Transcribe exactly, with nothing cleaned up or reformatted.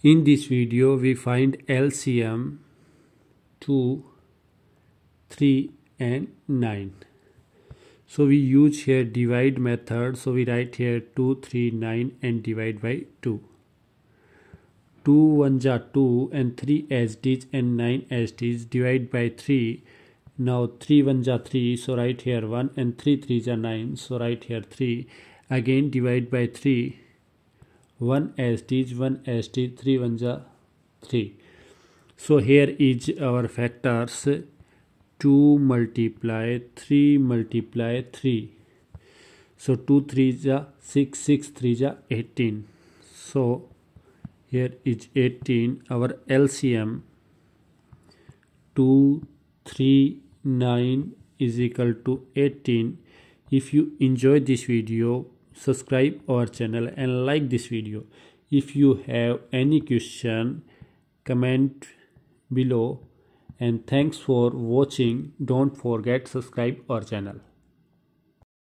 In this video we find L C M two, three and nine. So we use here divide method, so we write here two, three, nine and divide by two. two ones are two and three as this and nine as this, divide by three. Now three ones are three, so write here one, and three threes are nine, so write here three. Again divide by three. one as this, one as this, three ones are three. So here is our factors, two multiply three multiply three. So two threes are six, six threes are eighteen. So here is eighteen. Our L C M two, three, nine is equal to eighteen. If you enjoyed this video, subscribe our channel and like this video. If you have any question, comment below, and thanks for watching. Don't forget subscribe our channel.